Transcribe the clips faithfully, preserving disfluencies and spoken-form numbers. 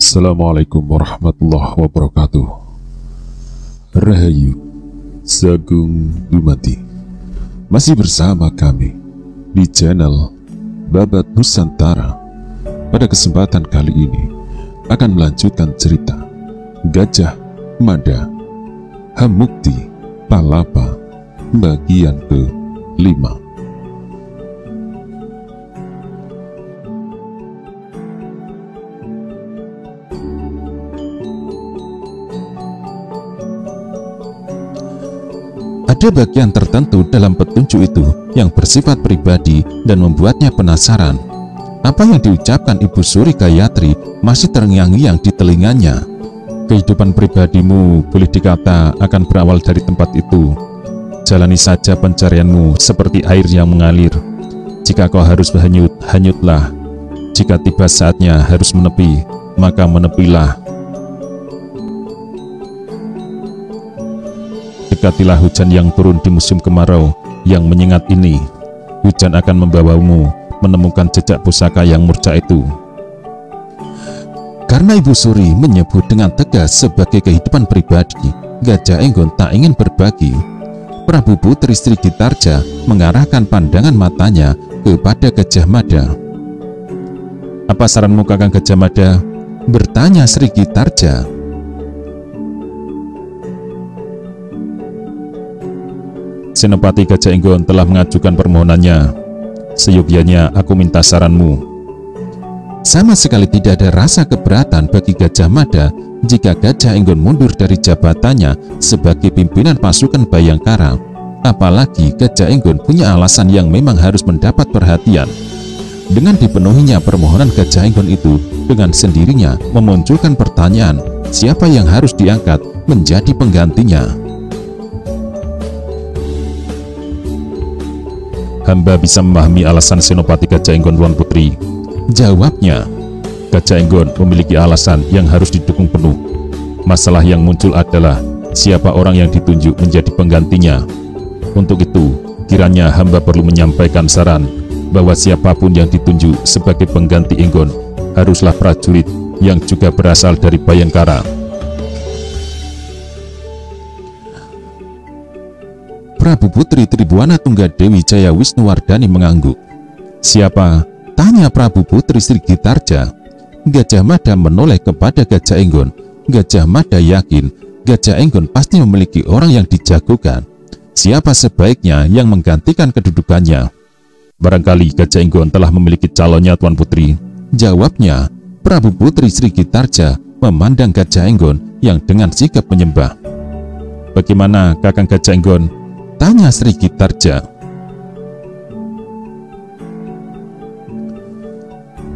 Assalamualaikum warahmatullahi wabarakatuh. Rahayu Sagung Dumati. Masih bersama kami di channel Babad Nusantara. Pada kesempatan kali ini akan melanjutkan cerita Gajah Mada Hamukti Palapa bagian kelima. Ada bagian tertentu dalam petunjuk itu yang bersifat pribadi dan membuatnya penasaran. Apa yang diucapkan Ibu Suri Gayatri masih terngiang-ngiang di telinganya. Kehidupan pribadimu boleh dikata akan berawal dari tempat itu. Jalani saja pencarianmu seperti air yang mengalir. Jika kau harus hanyut, hanyutlah. Jika tiba saatnya harus menepi, maka menepilah. Dekatilah hujan yang turun di musim kemarau yang menyengat ini. Hujan akan membawamu menemukan jejak pusaka yang murca itu. Karena Ibu Suri menyebut dengan tegas sebagai kehidupan pribadi, Gajah Enggon tak ingin berbagi. Prabu Putri Sri Gitarja mengarahkan pandangan matanya kepada Gajah Mada. "Apa saranmu, Kakang Gajah Mada?" bertanya Sri Gitarja. "Senopati Gajah Enggon telah mengajukan permohonannya. Seyogyanya aku minta saranmu." Sama sekali tidak ada rasa keberatan bagi Gajah Mada jika Gajah Enggon mundur dari jabatannya sebagai pimpinan pasukan Bayangkara. Apalagi Gajah Enggon punya alasan yang memang harus mendapat perhatian. Dengan dipenuhinya permohonan Gajah Enggon itu, dengan sendirinya memunculkan pertanyaan, siapa yang harus diangkat menjadi penggantinya? "Hamba bisa memahami alasan Senopati Gajah Enggon, Tuan Putri," jawabnya. "Gajah Enggon memiliki alasan yang harus didukung penuh. Masalah yang muncul adalah siapa orang yang ditunjuk menjadi penggantinya. Untuk itu, kiranya hamba perlu menyampaikan saran bahwa siapapun yang ditunjuk sebagai pengganti Enggon haruslah prajurit yang juga berasal dari Bayangkara." Prabu Putri Tribuana Tunggadewi Jaya Wisnuwardani mengangguk. "Siapa?" tanya Prabu Putri Sri Gitarja. Gajah Mada menoleh kepada Gajah Enggon. Gajah Mada yakin Gajah Enggon pasti memiliki orang yang dijagokan. Siapa sebaiknya yang menggantikan kedudukannya? "Barangkali Gajah Enggon telah memiliki calonnya, Tuan Putri," jawabnya. Prabu Putri Sri Gitarja memandang Gajah Enggon yang dengan sikap menyembah. "Bagaimana, Kakang Gajah Enggon?" tanya Sri Gitarja.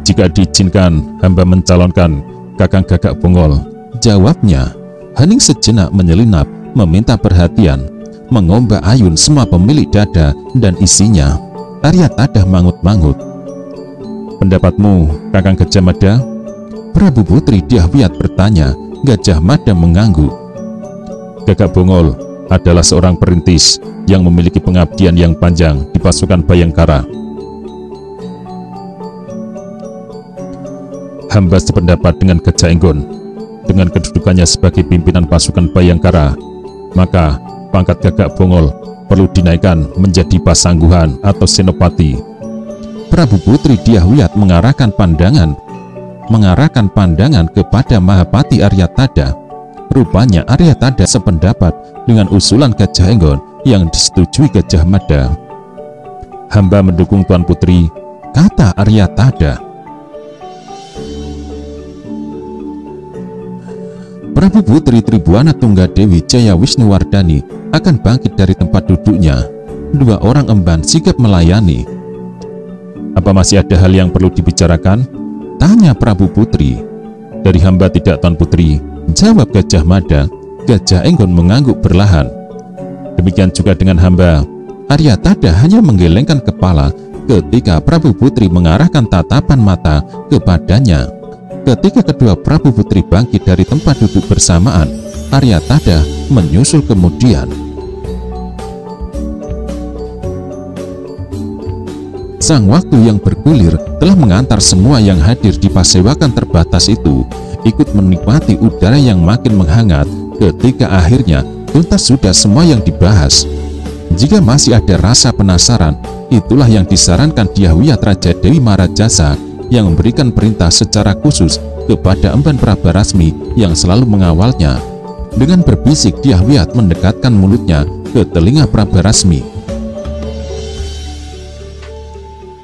"Jika diizinkan, hamba mencalonkan Kakang Gagak Bongol," jawabnya. Hening sejenak menyelinap, meminta perhatian, mengombak ayun semua pemilik dada dan isinya. Arya Tadah mangut-mangut. "Pendapatmu, Kakang Gajah Mada?" Prabu Putri Dyah Wiyat bertanya. Gajah Mada mengangguk. "Gagak Bongol adalah seorang perintis yang memiliki pengabdian yang panjang di pasukan Bayangkara. Hamba sependapat dengan Gajah Enggon. Dengan kedudukannya sebagai pimpinan pasukan Bayangkara, maka pangkat Gagak Bongol perlu dinaikkan menjadi pasangguhan atau senopati." Prabu Putri Dyah Wiyat mengarahkan pandangan mengarahkan pandangan kepada Mahapati Arya Tadah. Rupanya Arya Tadah sependapat dengan usulan Gajah Enggon yang disetujui Gajah Mada. "Hamba mendukung, Tuan Putri," kata Arya Tadah. Prabu Putri Tribuana Tunggadewi Jaya Wisnuwardani akan bangkit dari tempat duduknya. Dua orang emban sigap melayani. "Apa masih ada hal yang perlu dibicarakan?" tanya Prabu Putri. "Dari hamba tidak, Tuan Putri," jawab Gajah Mada. Gajah Enggon mengangguk perlahan. "Demikian juga dengan hamba." Arya Tadah hanya menggelengkan kepala ketika Prabu Putri mengarahkan tatapan mata kepadanya. Ketika kedua Prabu Putri bangkit dari tempat duduk bersamaan, Arya Tadah menyusul kemudian. Sang waktu yang bergulir telah mengantar semua yang hadir di pasewakan terbatas itu ikut menikmati udara yang makin menghangat ketika akhirnya tuntas sudah semua yang dibahas. Jika masih ada rasa penasaran, itulah yang disarankan Dyah Wiyat Raja Dewi Marajasa yang memberikan perintah secara khusus kepada Emban Prabarasmi yang selalu mengawalnya. Dengan berbisik, Dyah Wiyat mendekatkan mulutnya ke telinga Prabarasmi.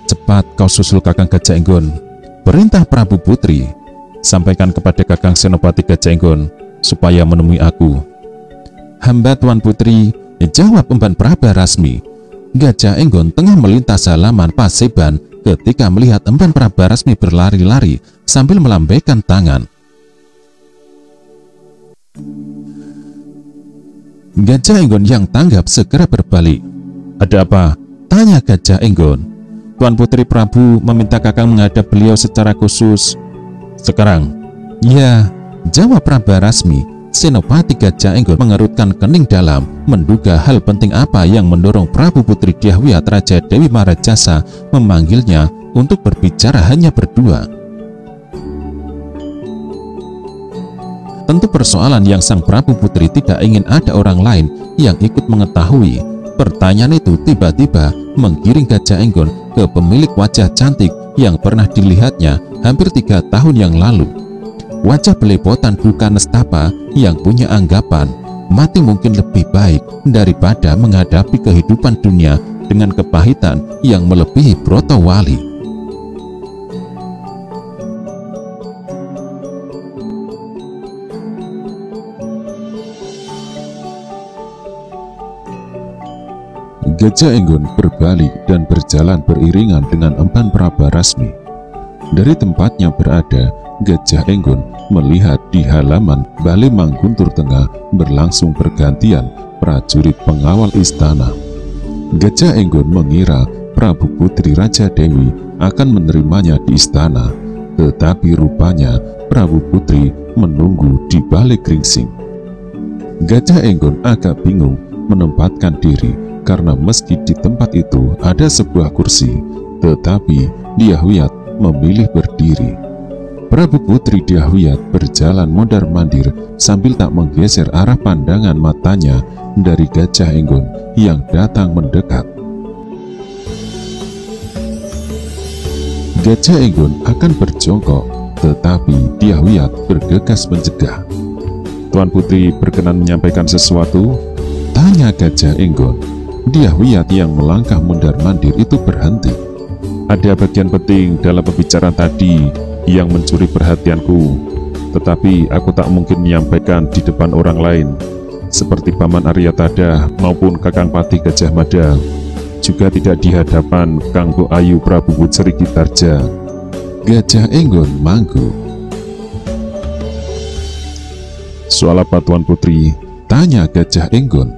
"Cepat kau susul Kakang Gajah Enggon," perintah Prabu Putri. "Sampaikan kepada Kakang Senopati Gajah Enggon supaya menemui aku." "Hamba Tuan Putri," jawab Emban Prabarasmi. Gajah Enggon tengah melintas halaman Paseban ketika melihat Emban Prabarasmi berlari-lari sambil melambaikan tangan. Gajah Enggon yang tanggap segera berbalik. "Ada apa?" tanya Gajah Enggon. "Tuan Putri Prabu meminta Kakang menghadap beliau secara khusus." "Sekarang?" "Ya," jawab Prabarasmi. Senopati Gajah Enggon mengerutkan kening dalam, menduga hal penting apa yang mendorong Prabu Putri Dyah Wiyat Raja Dewi Marajasa memanggilnya untuk berbicara hanya berdua. Tentu persoalan yang sang Prabu Putri tidak ingin ada orang lain yang ikut mengetahui. Pertanyaan itu tiba-tiba menggiring Gajah Enggon ke pemilik wajah cantik yang pernah dilihatnya hampir tiga tahun yang lalu. Wajah belepotan bukan nestapa yang punya anggapan mati mungkin lebih baik daripada menghadapi kehidupan dunia dengan kepahitan yang melebihi brotowali. Gajah Enggon berbalik dan berjalan beriringan dengan Emban Prabarasmi. Dari tempatnya berada, Gajah Enggon melihat di halaman Balai Mangguntur Tengah berlangsung pergantian prajurit pengawal istana. Gajah Enggon mengira Prabu Putri Raja Dewi akan menerimanya di istana, tetapi rupanya Prabu Putri menunggu di Balai Gringsing. Gajah Enggon agak bingung menempatkan diri karena meski di tempat itu ada sebuah kursi, tetapi Dyah Wiyat memilih berdiri. Prabu Putri Dyah Wiyat berjalan mondar-mandir sambil tak menggeser arah pandangan matanya dari Gajah Enggon yang datang mendekat. Gajah Enggon akan berjongkok, tetapi Dyah Wiyat bergegas mencegah. "Tuan Putri berkenan menyampaikan sesuatu?" tanya Gajah Enggon. Dyah Wiyat yang melangkah mondar-mandir itu berhenti. "Ada bagian penting dalam pembicaraan tadi yang mencuri perhatianku, tetapi aku tak mungkin menyampaikan di depan orang lain, seperti Paman Arya Tadah maupun Kakang Patih Gajah Mada, juga tidak di hadapan Kang Bo Ayu Prabu Putri Gitarja." Gajah Enggon manggu. "Soal apa Tuan Putri?" tanya Gajah Enggon.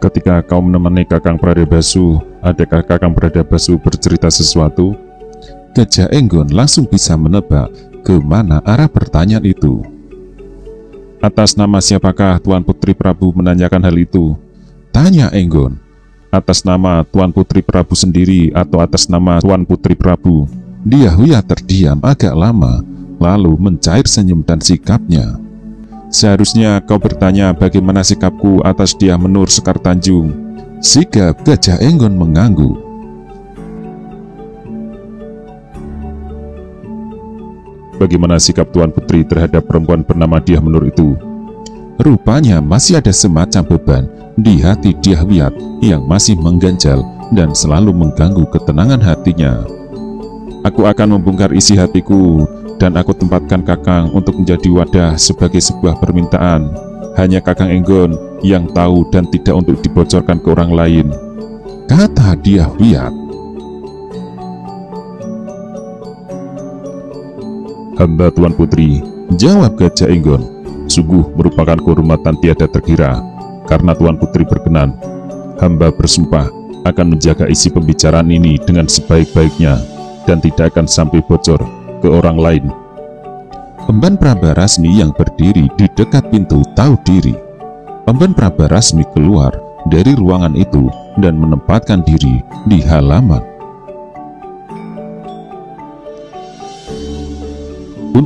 "Ketika kau menemani Kakang Prada Basu, adakah Kakang Prada Basu bercerita sesuatu?" Gajah Enggon langsung bisa menebak ke mana arah pertanyaan itu. "Atas nama siapakah Tuan Putri Prabu menanyakan hal itu?" tanya Enggon. "Atas nama Tuan Putri Prabu sendiri atau atas nama Tuan Putri Prabu?" Dyah Wiyat terdiam agak lama, lalu mencair senyum dan sikapnya. "Seharusnya kau bertanya bagaimana sikapku atas Dyah Menur Sekar Tanjung." Sikap Gajah Enggon mengangguk. "Bagaimana sikap Tuan Putri terhadap perempuan bernama Dyah Menur itu?" Rupanya masih ada semacam beban di hati Dyah Wiyat yang masih mengganjal dan selalu mengganggu ketenangan hatinya. "Aku akan membongkar isi hatiku dan aku tempatkan Kakang untuk menjadi wadah sebagai sebuah permintaan. Hanya Kakang Enggon yang tahu dan tidak untuk dibocorkan ke orang lain," kata Dyah Wiyat. "Hamba Tuan Putri," jawab Gajah Enggon. "Sungguh merupakan kehormatan tiada terkira. Karena Tuan Putri berkenan, hamba bersumpah akan menjaga isi pembicaraan ini dengan sebaik-baiknya dan tidak akan sampai bocor ke orang lain." Emban Prabarasmi yang berdiri di dekat pintu tahu diri. Emban Prabarasmi keluar dari ruangan itu dan menempatkan diri di halaman.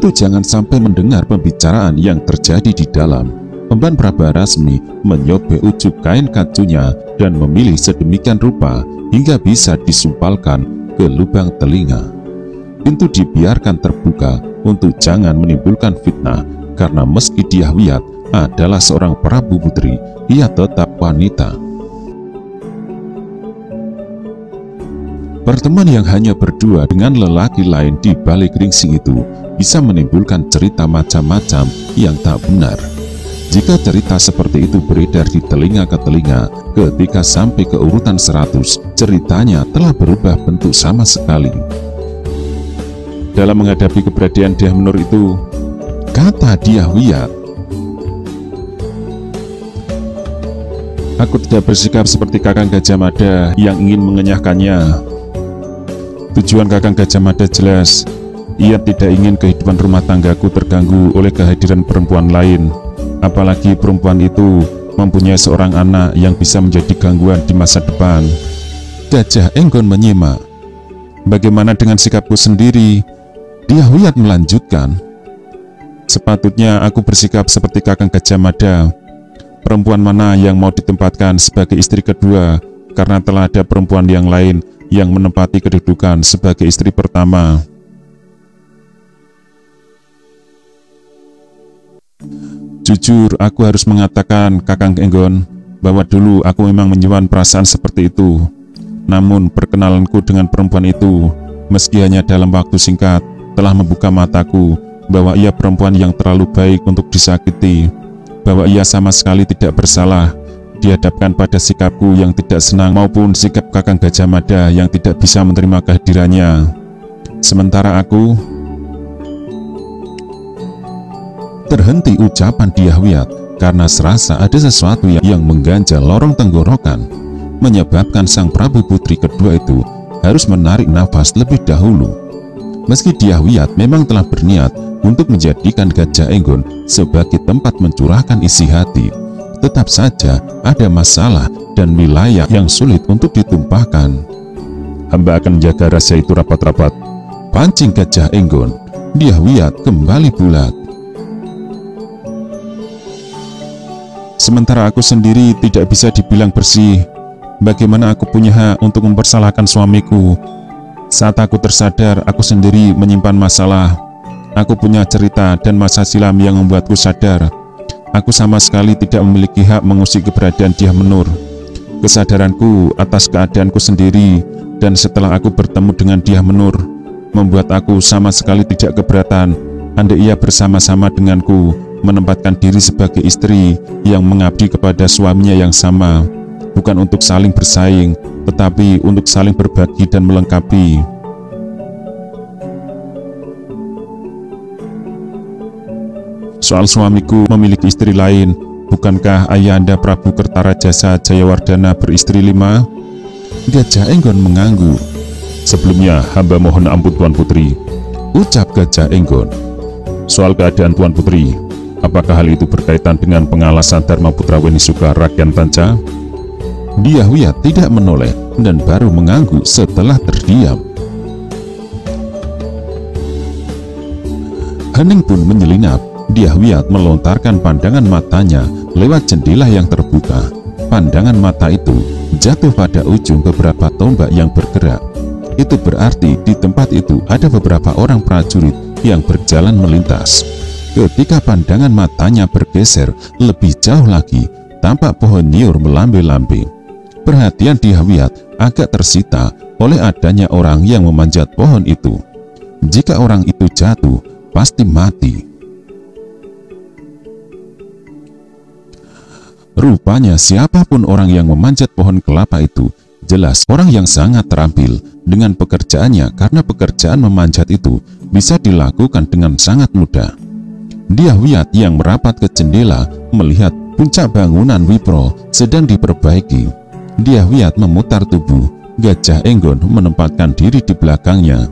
tentu jangan sampai mendengar pembicaraan yang terjadi di dalam. Emban Prabarasmi menyobek ujung kain kacunya dan memilih sedemikian rupa hingga bisa disumpalkan ke lubang telinga. Pintu dibiarkan terbuka untuk jangan menimbulkan fitnah, karena meski Dyah Wiyat adalah seorang Prabu Putri, ia tetap wanita. Pertemuan yang hanya berdua dengan lelaki lain di balik ringsing itu bisa menimbulkan cerita macam-macam yang tak benar. Jika cerita seperti itu beredar di telinga ke telinga, ketika sampai ke urutan seratus, ceritanya telah berubah bentuk sama sekali. Dalam menghadapi keberadaan Dyah Menur itu, kata Dyah Wiyat, "Aku tidak bersikap seperti Kakang Gajah Mada yang ingin mengenyahkannya. Tujuan Kakang Gajah Mada jelas, ia tidak ingin kehidupan rumah tanggaku terganggu oleh kehadiran perempuan lain, apalagi perempuan itu mempunyai seorang anak yang bisa menjadi gangguan di masa depan." Gajah Enggon menyimak. "Bagaimana dengan sikapku sendiri?" Dyah Wiyat melanjutkan. "Sepatutnya aku bersikap seperti Kakang Gajah Mada. Perempuan mana yang mau ditempatkan sebagai istri kedua, karena telah ada perempuan yang lain yang menempati kedudukan sebagai istri pertama." "Jujur, aku harus mengatakan, Kakang Enggon, bahwa dulu aku memang menyimpan perasaan seperti itu. Namun perkenalanku dengan perempuan itu, meski hanya dalam waktu singkat, telah membuka mataku bahwa ia perempuan yang terlalu baik untuk disakiti, bahwa ia sama sekali tidak bersalah dihadapkan pada sikapku yang tidak senang maupun sikap Kakang Gajah Mada yang tidak bisa menerima kehadirannya. Sementara aku..." Terhenti ucapan Dyah Wiyat karena serasa ada sesuatu yang mengganjal lorong tenggorokan, menyebabkan sang Prabu Putri kedua itu harus menarik nafas lebih dahulu. Meski Dyah Wiyat memang telah berniat untuk menjadikan Gajah Enggon sebagai tempat mencurahkan isi hati, tetap saja ada masalah dan wilayah yang sulit untuk ditumpahkan. "Hamba akan menjaga rahasia itu rapat-rapat," pancing Gajah Enggon. Dyah Wiyat kembali bulat. "Sementara aku sendiri tidak bisa dibilang bersih. Bagaimana aku punya hak untuk mempersalahkan suamiku? Saat aku tersadar, aku sendiri menyimpan masalah. Aku punya cerita dan masa silam yang membuatku sadar. Aku sama sekali tidak memiliki hak mengusik keberadaan Dyah Menur. Kesadaranku atas keadaanku sendiri dan setelah aku bertemu dengan Dyah Menur membuat aku sama sekali tidak keberatan andai ia bersama-sama denganku menempatkan diri sebagai istri yang mengabdi kepada suaminya yang sama, bukan untuk saling bersaing, tetapi untuk saling berbagi dan melengkapi." "Soal suamiku memiliki istri lain, bukankah Ayahanda Prabu Kertarajasa Jayawardana beristri lima?" Gajah Enggon mengangguk. "Sebelumnya hamba mohon ampun Tuan Putri," ucap Gajah Enggon. "Soal keadaan Tuan Putri, apakah hal itu berkaitan dengan pengalasan Dharmaputra Wenisuka Rakyan Tanca?" Dyah Wiyat tidak menoleh dan baru mengangguk setelah terdiam. Hening pun menyelinap. Dyah Wiyat melontarkan pandangan matanya lewat jendela yang terbuka. Pandangan mata itu jatuh pada ujung beberapa tombak yang bergerak. Itu berarti di tempat itu ada beberapa orang prajurit yang berjalan melintas. Ketika pandangan matanya bergeser lebih jauh lagi, tampak pohon nyiur melambai-lambai. Perhatian Dyah Wiyat agak tersita oleh adanya orang yang memanjat pohon itu. Jika orang itu jatuh, pasti mati. Rupanya siapapun orang yang memanjat pohon kelapa itu jelas orang yang sangat terampil dengan pekerjaannya, karena pekerjaan memanjat itu bisa dilakukan dengan sangat mudah. Dyah Wiyat yang merapat ke jendela melihat puncak bangunan Wipro sedang diperbaiki. Dyah Wiyat memutar tubuh, Gajah Enggon menempatkan diri di belakangnya.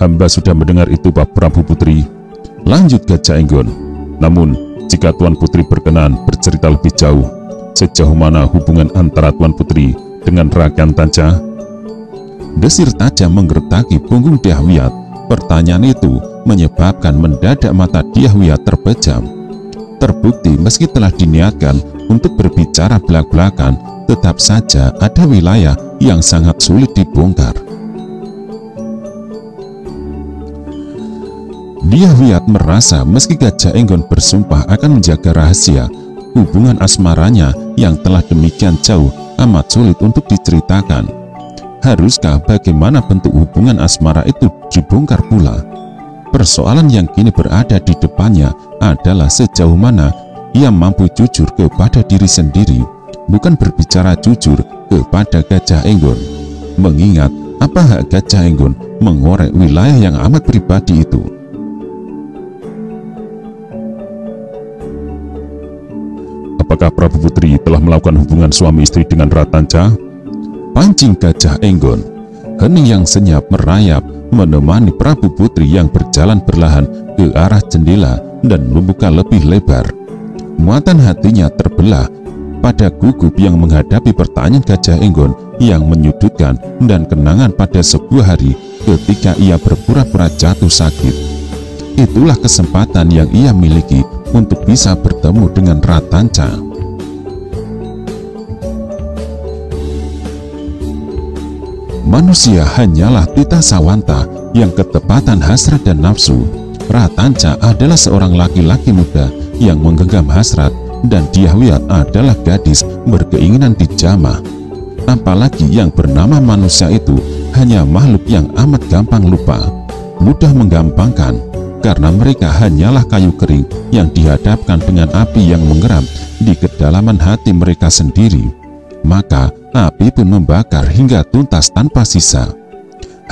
"Hamba sudah mendengar itu Pak Prabu Putri," lanjut Gajah Enggon. "Namun, jika Tuan Putri berkenan bercerita lebih jauh, sejauh mana hubungan antara Tuan Putri dengan Rakyan Tanca?" Desir tajam menggertaki punggung Dyah Wiyat. Pertanyaan itu menyebabkan mendadak mata Dyah Wiyat terpejam. Terbukti meski telah diniatkan untuk berbicara belak-belakan, tetap saja ada wilayah yang sangat sulit dibongkar. Dyah Wiyat merasa meski Gajah Enggon bersumpah akan menjaga rahasia, hubungan asmaranya yang telah demikian jauh amat sulit untuk diceritakan. Haruskah bagaimana bentuk hubungan asmara itu dibongkar pula? Persoalan yang kini berada di depannya adalah sejauh mana ia mampu jujur kepada diri sendiri, bukan berbicara jujur kepada Gajah Enggon. Mengingat apa hak Gajah Enggon mengorek wilayah yang amat pribadi itu? Apakah Prabu Putri telah melakukan hubungan suami istri dengan Ratanca? Pancing Gajah Enggon. Hening yang senyap merayap menemani Prabu Putri yang berjalan berlahan ke arah jendela dan membuka lebih lebar. Muatan hatinya terbelah pada gugup yang menghadapi pertanyaan Gajah Enggon yang menyudutkan dan kenangan pada sebuah hari ketika ia berpura-pura jatuh sakit. Itulah kesempatan yang ia miliki untuk bisa bertemu dengan Ratanca. Manusia hanyalah tita sawanta yang ketepatan hasrat dan nafsu. Ratanca adalah seorang laki-laki muda yang menggenggam hasrat, dan Dyah Wiyat adalah gadis berkeinginan dijamah. Apalagi yang bernama manusia itu hanya makhluk yang amat gampang lupa, mudah menggampangkan, karena mereka hanyalah kayu kering yang dihadapkan dengan api yang menggeram di kedalaman hati mereka sendiri. Maka api pun membakar hingga tuntas tanpa sisa.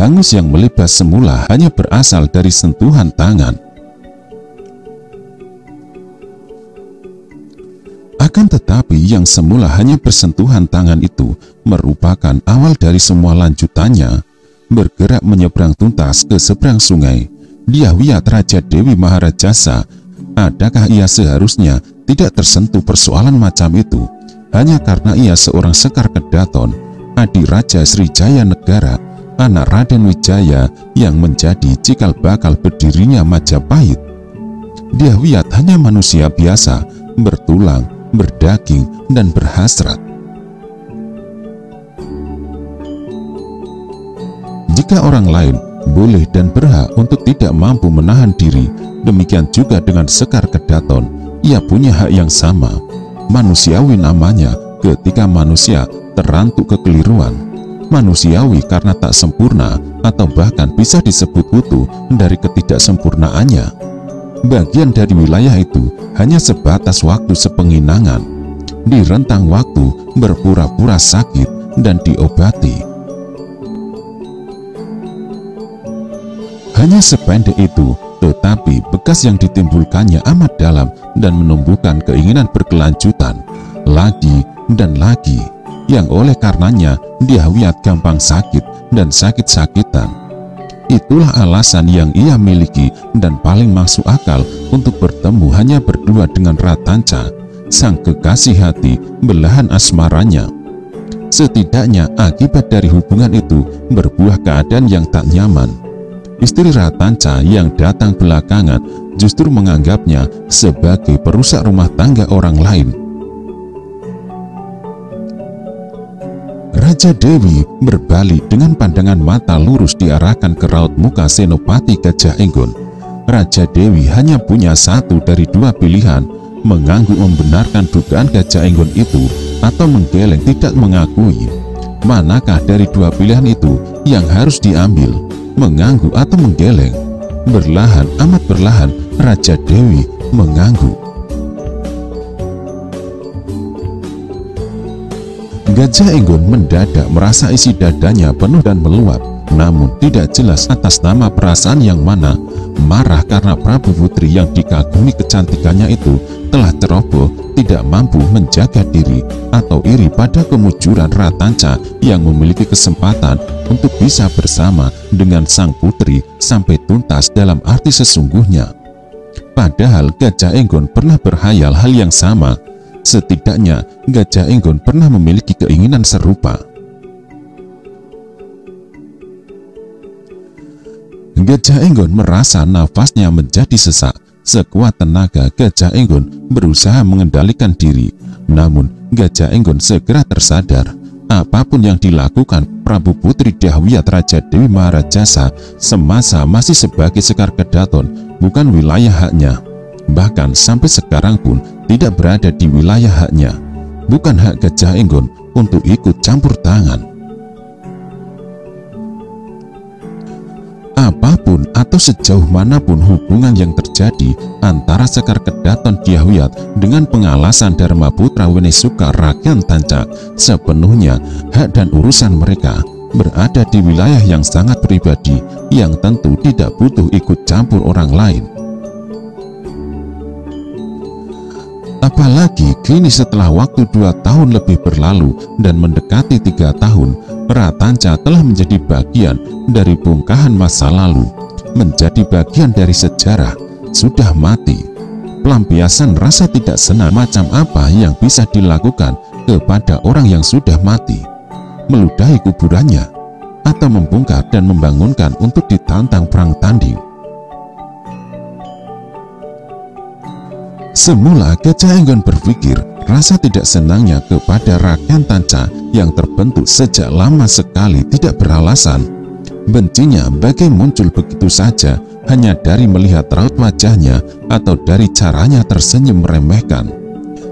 Hangus yang melibas semula hanya berasal dari sentuhan tangan. Akan tetapi yang semula hanya bersentuhan tangan itu merupakan awal dari semua lanjutannya. Bergerak menyeberang tuntas ke seberang sungai, Dyah Wiyat Raja Dewi Marajasa. Adakah ia seharusnya tidak tersentuh persoalan macam itu? Hanya karena ia seorang Sekar Kedaton, adik Raja Sri Jaya Negara, anak Raden Wijaya yang menjadi cikal bakal berdirinya Majapahit. Dyah Wiyat hanya manusia biasa, bertulang, berdaging, dan berhasrat. Jika orang lain boleh dan berhak untuk tidak mampu menahan diri, demikian juga dengan Sekar Kedaton, ia punya hak yang sama. Manusiawi namanya ketika manusia terantuk kekeliruan, manusiawi karena tak sempurna atau bahkan bisa disebut utuh dari ketidaksempurnaannya. Bagian dari wilayah itu hanya sebatas waktu sepenginangan. Di rentang waktu berpura-pura sakit dan diobati. Hanya sependek itu, tetapi bekas yang ditimbulkannya amat dalam dan menumbuhkan keinginan berkelanjutan lagi dan lagi, yang oleh karenanya Dyah Wiyat gampang sakit dan sakit-sakitan. Itulah alasan yang ia miliki dan paling masuk akal untuk bertemu hanya berdua dengan Ratanca, sang kekasih hati belahan asmaranya. Setidaknya akibat dari hubungan itu berbuah keadaan yang tak nyaman. Istri Ratanca yang datang belakangan justru menganggapnya sebagai perusak rumah tangga orang lain. Raja Dewi berbalik dengan pandangan mata lurus diarahkan ke raut muka Senopati Gajah Enggon. Raja Dewi hanya punya satu dari dua pilihan, mengangguk membenarkan dugaan Gajah Enggon itu atau menggeleng tidak mengakui. Manakah dari dua pilihan itu yang harus diambil? Mengangguk atau menggeleng? Berlahan, amat berlahan, Raja Dewi mengangguk. Gajah Enggon mendadak merasa isi dadanya penuh dan meluap, namun tidak jelas atas nama perasaan yang mana. Marah karena Prabu Putri yang dikagumi kecantikannya itu telah ceroboh, tidak mampu menjaga diri, atau iri pada kemujuran Ratanca yang memiliki kesempatan untuk bisa bersama dengan sang putri sampai tuntas dalam arti sesungguhnya. Padahal Gajah Enggon pernah berhayal hal yang sama. Setidaknya Gajah Enggon pernah memiliki keinginan serupa. Gajah Enggon merasa nafasnya menjadi sesak. Sekuat tenaga Gajah Enggon berusaha mengendalikan diri, namun Gajah Enggon segera tersadar. Apapun yang dilakukan Prabu Putri Dyah Wiyat Raja Dewi Marajasa semasa masih sebagai Sekar Kedaton, bukan wilayah haknya. Bahkan sampai sekarang pun tidak berada di wilayah haknya. Bukan hak Gajah Enggon untuk ikut campur tangan. Apapun atau sejauh manapun hubungan yang terjadi antara Sekar Kedaton Dyah Wiyat dengan pengalasan Dharmaputra Wenisuka Rakyan Tanca, sepenuhnya hak dan urusan mereka berada di wilayah yang sangat pribadi, yang tentu tidak butuh ikut campur orang lain. Apalagi kini setelah waktu dua tahun lebih berlalu dan mendekati tiga tahun, Ratanca telah menjadi bagian dari bongkahan masa lalu, menjadi bagian dari sejarah, sudah mati. Pelampiasan rasa tidak senang macam apa yang bisa dilakukan kepada orang yang sudah mati? Meludahi kuburannya, atau membongkar dan membangunkan untuk ditantang perang tanding? Semula Gajah Enggon berpikir rasa tidak senangnya kepada Rakyan Tanca yang terbentuk sejak lama sekali tidak beralasan. Bencinya bagai muncul begitu saja hanya dari melihat raut wajahnya atau dari caranya tersenyum meremehkan.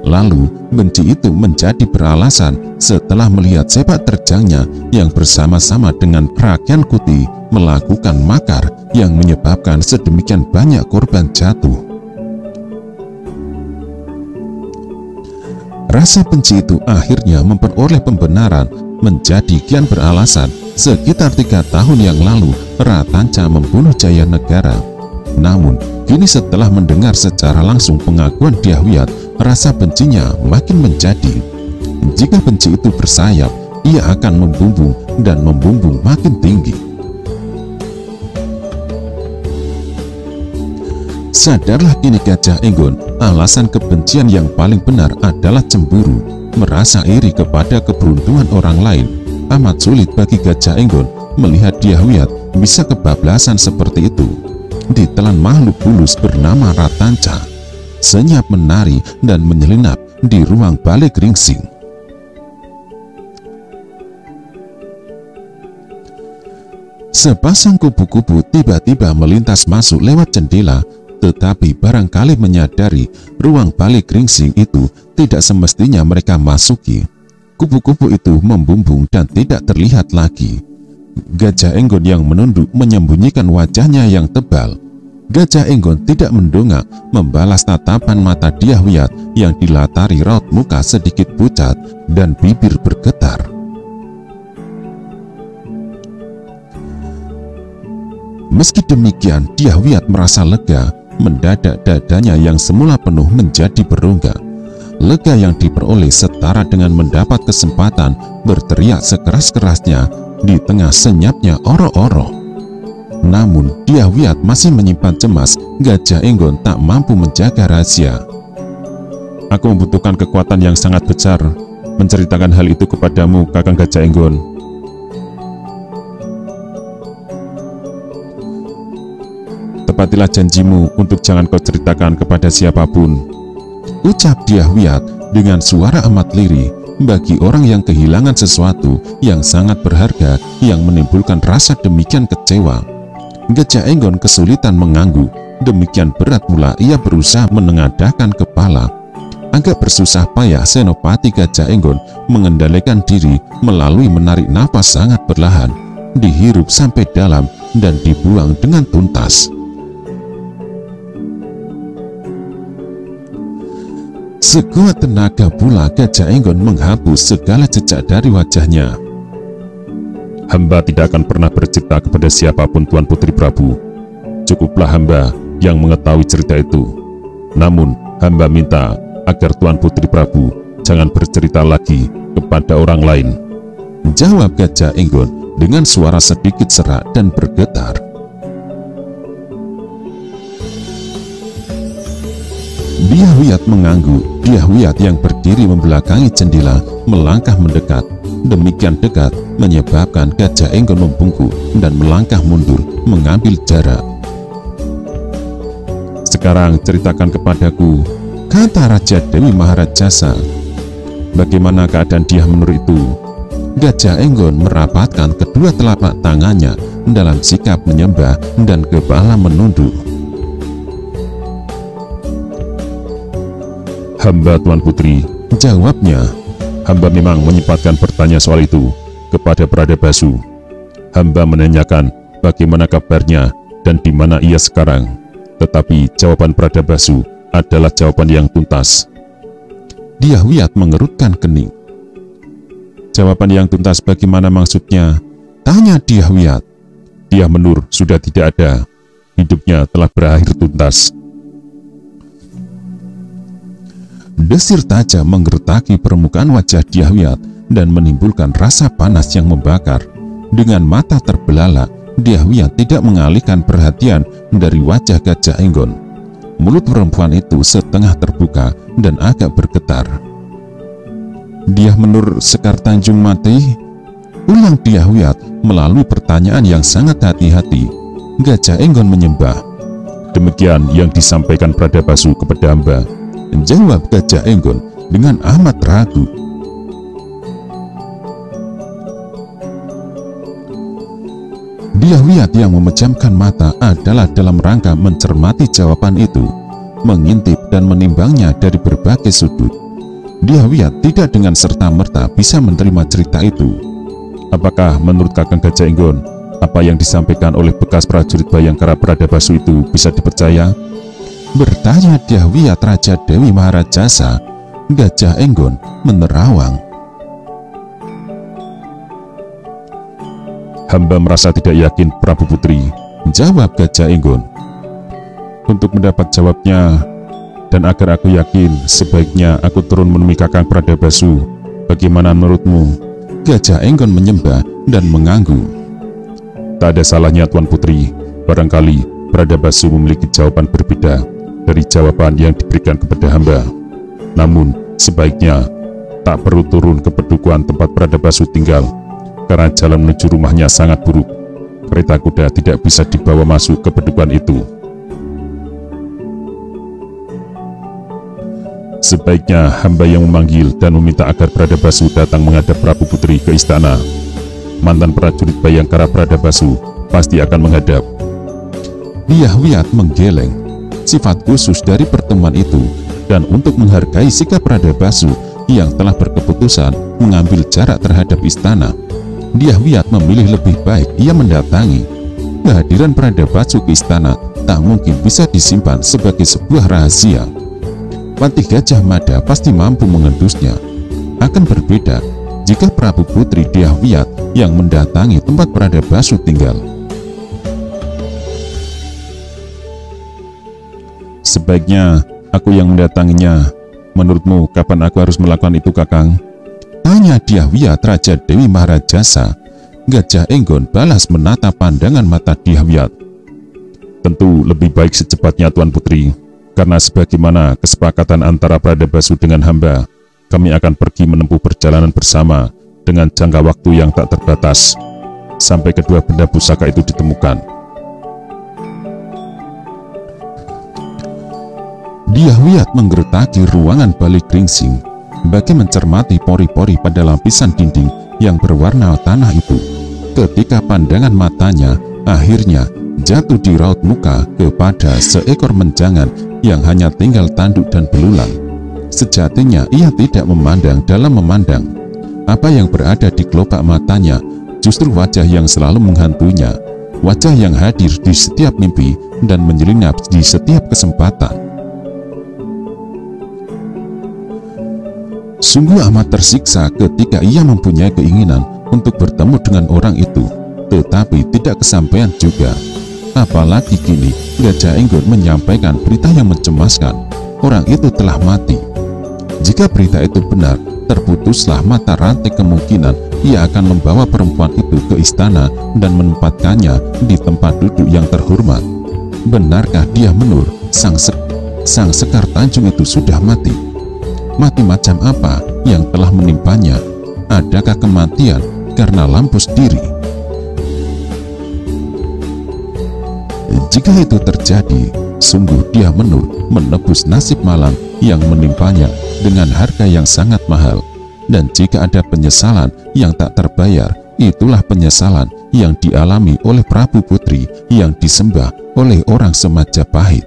Lalu benci itu menjadi beralasan setelah melihat sepak terjangnya yang bersama-sama dengan Rakyan Kuti melakukan makar yang menyebabkan sedemikian banyak korban jatuh. Rasa benci itu akhirnya memperoleh pembenaran menjadi kian beralasan. Sekitar tiga tahun yang lalu Ratanca membunuh Jaya Negara. Namun kini setelah mendengar secara langsung pengakuan Dyah Wiyat, rasa bencinya makin menjadi. Jika benci itu bersayap, ia akan membumbung dan membumbung makin tinggi. Sadarlah kini Gajah Enggon, alasan kebencian yang paling benar adalah cemburu. Merasa iri kepada keberuntungan orang lain. Amat sulit bagi Gajah Enggon melihat Dyah Wiyat bisa kebablasan seperti itu, ditelan makhluk bulus bernama Ratanca, senyap menari dan menyelinap di ruang balik ringsing. Sepasang kupu-kupu tiba-tiba melintas masuk lewat jendela. Tetapi barangkali menyadari ruang balik ringsing itu tidak semestinya mereka masuki. Kupu-kupu itu membumbung dan tidak terlihat lagi. Gajah Enggon yang menunduk menyembunyikan wajahnya yang tebal. Gajah Enggon tidak mendongak membalas tatapan mata Dyah Wiyat yang dilatari raut muka sedikit pucat dan bibir bergetar. Meski demikian Dyah Wiyat merasa lega. Mendadak dadanya yang semula penuh menjadi berongga. Lega yang diperoleh setara dengan mendapat kesempatan berteriak sekeras-kerasnya di tengah senyapnya oro-oro. Namun Dyah Wiyat masih menyimpan cemas. Gajah Enggon tak mampu menjaga rahasia. Aku membutuhkan kekuatan yang sangat besar menceritakan hal itu kepadamu, Kakang Gajah Enggon. Tepatilah janjimu untuk jangan kau ceritakan kepada siapapun, ucap Dyah Wiyat dengan suara amat lirih. Bagi orang yang kehilangan sesuatu yang sangat berharga yang menimbulkan rasa demikian kecewa, Gajah Enggon kesulitan mengangguk. Demikian berat pula ia berusaha menengadahkan kepala. Agak bersusah payah senopati Gajah Enggon mengendalikan diri melalui menarik nafas sangat perlahan, dihirup sampai dalam dan dibuang dengan tuntas. Sekuat tenaga pula Gajah Enggon menghapus segala jejak dari wajahnya. Hamba tidak akan pernah bercerita kepada siapapun Tuan Putri Prabu. Cukuplah hamba yang mengetahui cerita itu. Namun hamba minta agar Tuan Putri Prabu jangan bercerita lagi kepada orang lain, jawab Gajah Enggon dengan suara sedikit serak dan bergetar. Dia Dyah Wiyat mengganggu. Dyah Wiyat yang berdiri membelakangi jendela melangkah mendekat. Demikian dekat menyebabkan Gajah Enggon membungkuk dan melangkah mundur mengambil jarak. Sekarang ceritakan kepadaku, kata Raja Dewi Marajasa, bagaimana keadaan Dyah Menur itu? Gajah Enggon merapatkan kedua telapak tangannya dalam sikap menyembah dan kepala menunduk. Hamba Tuan Putri, jawabnya. Hamba memang menyempatkan bertanya soal itu kepada Prada Basu. Hamba menanyakan bagaimana kabarnya dan di mana ia sekarang. Tetapi jawaban Prada Basu adalah jawaban yang tuntas. Dyah Wiyat mengerutkan kening. Jawaban yang tuntas bagaimana maksudnya? Tanya Dyah Wiyat. Dyah Menur sudah tidak ada. Hidupnya telah berakhir tuntas. Desir tajam menggertaki permukaan wajah Dyah Wiyat dan menimbulkan rasa panas yang membakar. Dengan mata terbelalak, Dyah Wiyat tidak mengalihkan perhatian dari wajah Gajah Enggon. Mulut perempuan itu setengah terbuka dan agak bergetar. Dyah Menur Sekar Tanjung mati? Ulang Dyah Wiyat melalui pertanyaan yang sangat hati-hati. Gajah Enggon menyembah. Demikian yang disampaikan Prada Basu kepada hamba, jawab Gajah Enggon dengan amat ragu. Dyah Wiyat yang memejamkan mata adalah dalam rangka mencermati jawaban itu, mengintip dan menimbangnya dari berbagai sudut. Dyah Wiyat tidak dengan serta-merta bisa menerima cerita itu. Apakah menurut Kakang Gajah Enggon, apa yang disampaikan oleh bekas prajurit Bayangkara Prada Basu itu bisa dipercaya? Bertanya Dyah Wiyat Raja Dewi Marajasa. Gajah Enggon menerawang. Hamba merasa tidak yakin, Prabu Putri, jawab Gajah Enggon. Untuk mendapat jawabnya dan agar aku yakin, sebaiknya aku turun menemui Kakang Prada Basu. Bagaimana menurutmu? Gajah Enggon menyembah dan mengangguk. Tak ada salahnya, Tuan Putri. Barangkali Prada Basu memiliki jawaban berbeda dari jawaban yang diberikan kepada hamba. Namun sebaiknya tak perlu turun ke pedukuhan tempat Prada Basu tinggal, karena jalan menuju rumahnya sangat buruk. Kereta kuda tidak bisa dibawa masuk ke pedukuhan itu. Sebaiknya hamba yang memanggil dan meminta agar Prada Basu datang menghadap Prabu Putri ke istana. Mantan prajurit Bayangkara Prada Basu pasti akan menghadap. Dyah Wiyat menggeleng. Sifat khusus dari pertemuan itu, dan untuk menghargai sikap Prada Basu yang telah berkeputusan mengambil jarak terhadap istana, Dyah Wiyat memilih lebih baik ia mendatangi. Kehadiran Prada Basu ke istana tak mungkin bisa disimpan sebagai sebuah rahasia. Patih Gajah Mada pasti mampu mengendusnya. Akan berbeda jika Prabu Putri Dyah Wiyat yang mendatangi tempat Prada Basu tinggal. Sebaiknya aku yang mendatanginya. Menurutmu kapan aku harus melakukan itu, Kakang? Tanya Dyah Wiyat Raja Dewi Marajasa. Gajah Enggon balas menata pandangan mata Dyah Wiyat. Tentu lebih baik secepatnya, Tuan Putri. Karena sebagaimana kesepakatan antara Prada Basu dengan hamba, kami akan pergi menempuh perjalanan bersama dengan jangka waktu yang tak terbatas sampai kedua benda pusaka itu ditemukan. Dyah Wiyat menggertaki ruangan balik ringsing, bagi mencermati pori-pori pada lapisan dinding yang berwarna tanah itu, ketika pandangan matanya akhirnya jatuh di raut muka kepada seekor menjangan yang hanya tinggal tanduk dan belulang. Sejatinya ia tidak memandang dalam memandang. Apa yang berada di kelopak matanya justru wajah yang selalu menghantuinya, wajah yang hadir di setiap mimpi dan menyelinap di setiap kesempatan. Sungguh amat tersiksa ketika ia mempunyai keinginan untuk bertemu dengan orang itu, tetapi tidak kesampaian juga. Apalagi kini Gajah Enggon menyampaikan berita yang mencemaskan. Orang itu telah mati. Jika berita itu benar, terputuslah mata rantai kemungkinan ia akan membawa perempuan itu ke istana dan menempatkannya di tempat duduk yang terhormat. Benarkah Dyah Menur sang sang Sekar Tanjung itu sudah mati. Mati macam apa yang telah menimpanya? Adakah kematian karena lampus diri? Jika itu terjadi, sungguh Dyah Menur menebus nasib malang yang menimpanya dengan harga yang sangat mahal. Dan jika ada penyesalan yang tak terbayar, itulah penyesalan yang dialami oleh Prabu Putri yang disembah oleh orang se-Majapahit.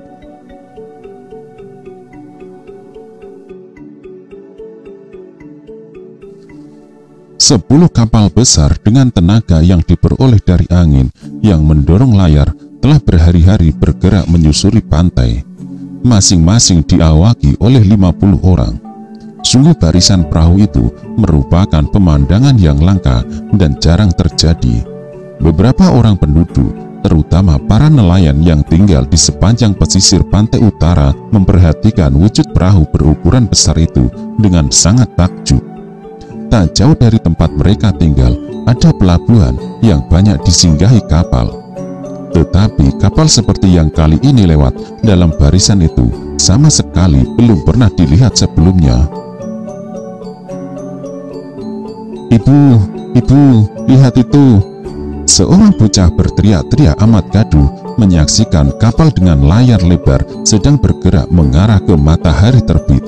Sepuluh kapal besar dengan tenaga yang diperoleh dari angin yang mendorong layar telah berhari-hari bergerak menyusuri pantai. Masing-masing diawaki oleh lima puluh orang. Sungguh barisan perahu itu merupakan pemandangan yang langka dan jarang terjadi. Beberapa orang penduduk, terutama para nelayan yang tinggal di sepanjang pesisir pantai utara, memperhatikan wujud perahu berukuran besar itu dengan sangat takjub. Tak jauh dari tempat mereka tinggal, ada pelabuhan yang banyak disinggahi kapal. Tetapi kapal seperti yang kali ini lewat dalam barisan itu sama sekali belum pernah dilihat sebelumnya. "Ibu, ibu, lihat itu!" Seorang bocah berteriak-teriak amat gaduh menyaksikan kapal dengan layar lebar sedang bergerak mengarah ke matahari terbit.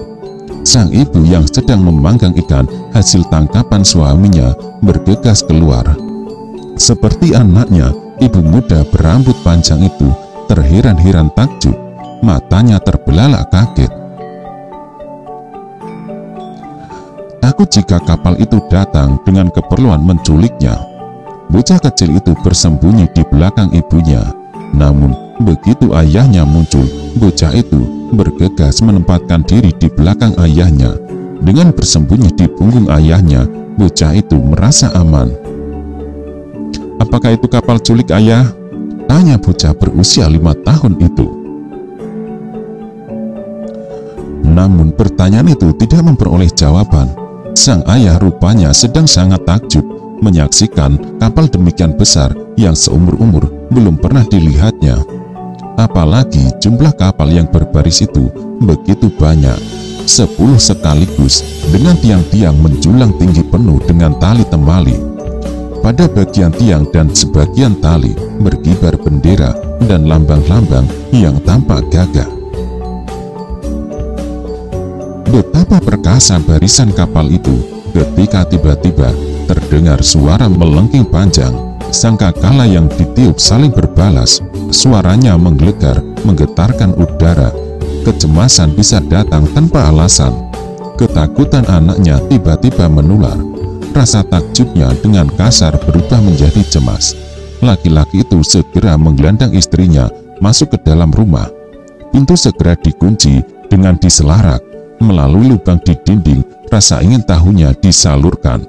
Sang ibu yang sedang memanggang ikan hasil tangkapan suaminya bergegas keluar. Seperti anaknya, ibu muda berambut panjang itu terheran-heran takjub, matanya terbelalak kaget. Takut jika kapal itu datang dengan keperluan menculiknya. Bocah kecil itu bersembunyi di belakang ibunya. Namun begitu ayahnya muncul, bocah itu bergegas menempatkan diri di belakang ayahnya. Dengan bersembunyi di punggung ayahnya, bocah itu merasa aman. "Apakah itu kapal culik, ayah?" tanya bocah berusia lima tahun itu. Namun pertanyaan itu tidak memperoleh jawaban. Sang ayah rupanya sedang sangat takjub menyaksikan kapal demikian besar yang seumur-umur belum pernah dilihatnya. Apalagi jumlah kapal yang berbaris itu begitu banyak, sepuluh sekaligus dengan tiang-tiang menjulang tinggi penuh dengan tali temali. Pada bagian tiang dan sebagian tali berkibar bendera dan lambang-lambang yang tampak gagah. Betapa perkasa barisan kapal itu ketika tiba-tiba terdengar suara melengking panjang. Sangkakala yang ditiup saling berbalas. Suaranya menggelegar, menggetarkan udara. Kecemasan bisa datang tanpa alasan. Ketakutan anaknya tiba-tiba menular. Rasa takjubnya dengan kasar berubah menjadi cemas. Laki-laki itu segera menggelandang istrinya masuk ke dalam rumah. Pintu segera dikunci dengan diselarak. Melalui lubang di dinding, rasa ingin tahunya disalurkan.